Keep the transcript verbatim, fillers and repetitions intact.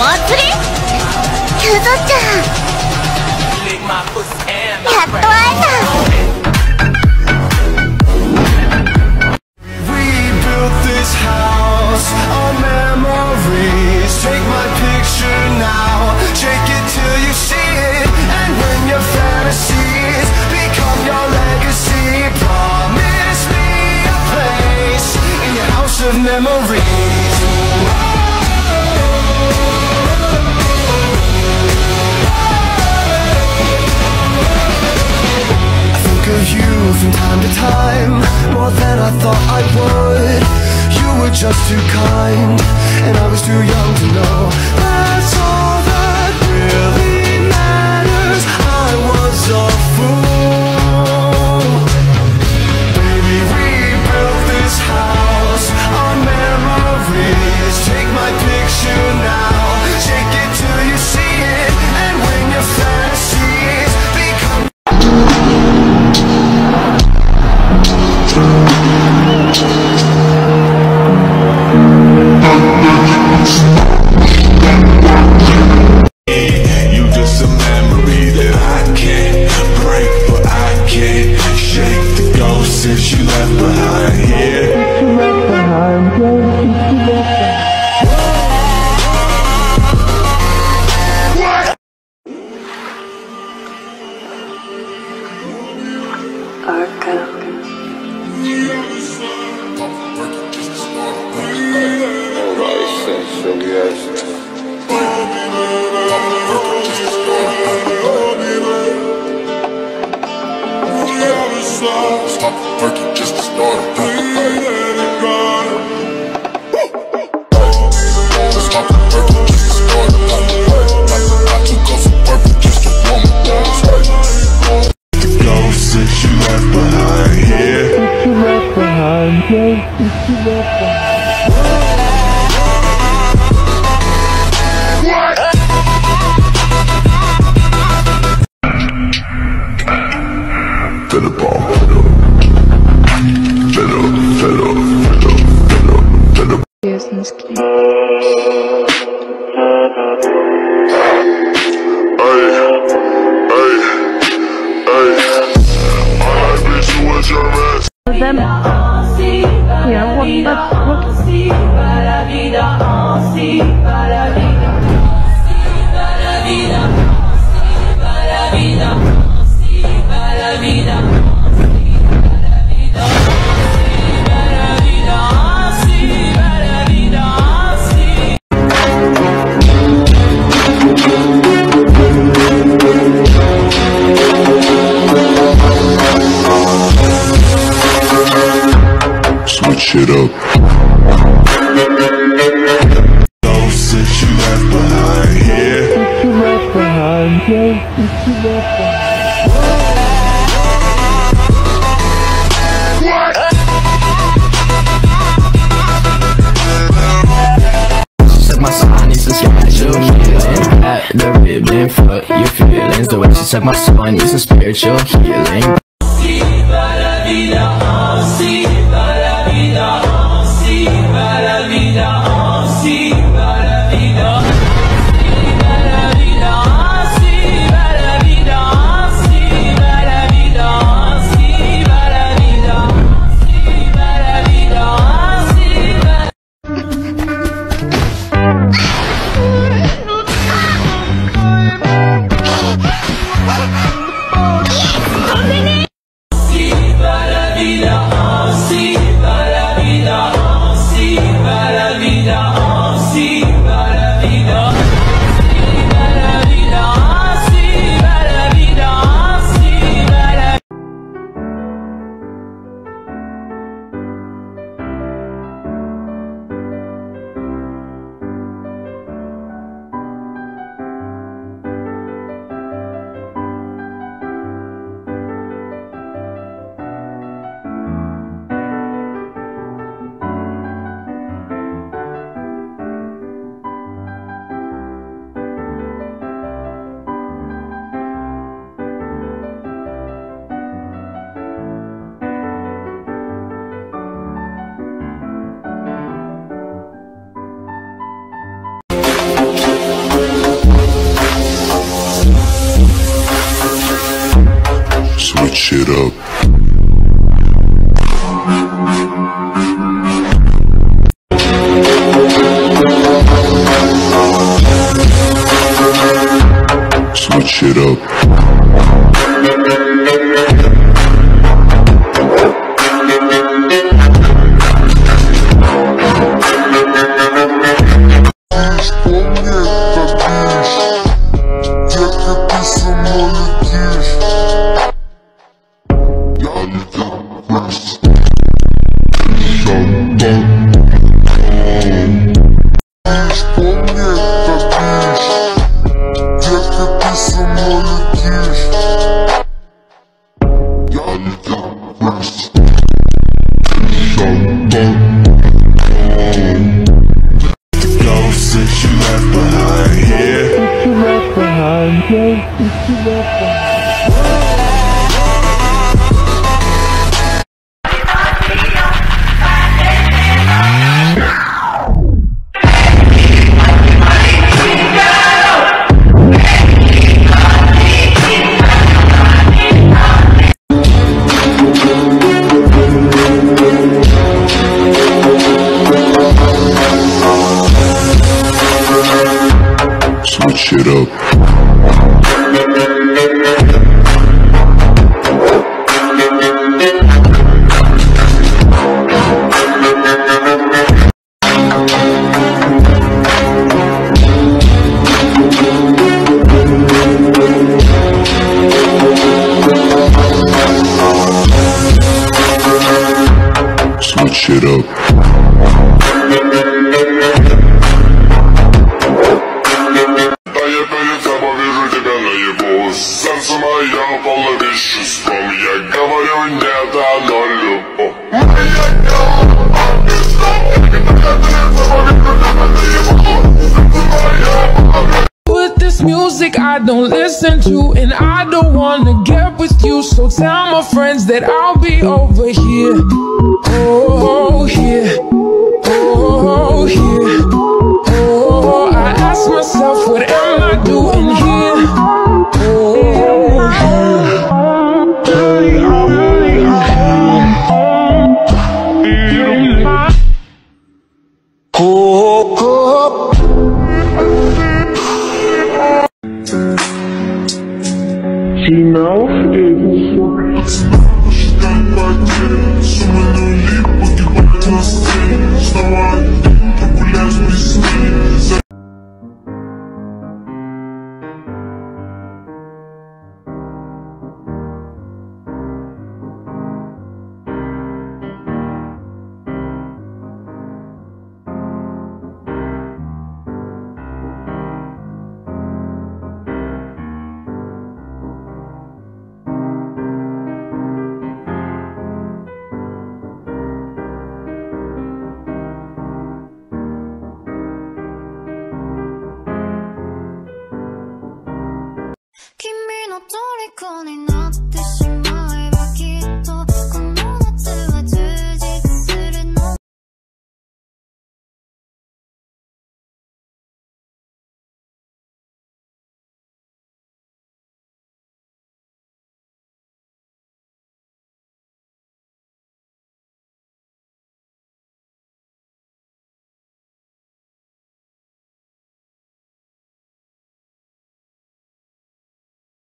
祭りゆずちゃんやっと会えた。From time to time, more than I thought I would. You were just too kind, and I was too young to know. That's all that really matters. I was a fool. Baby, rebuild this house on memories. Take my picture now, take it till you see it. And when your fantasies become Suck my soul, I need some spiritual healing. Open it! shit up. Switch it up. Shit up. Switch it up. With this music I don't listen to, and I don't wanna get with you, so tell my friends that I'll be over here. Oh, here.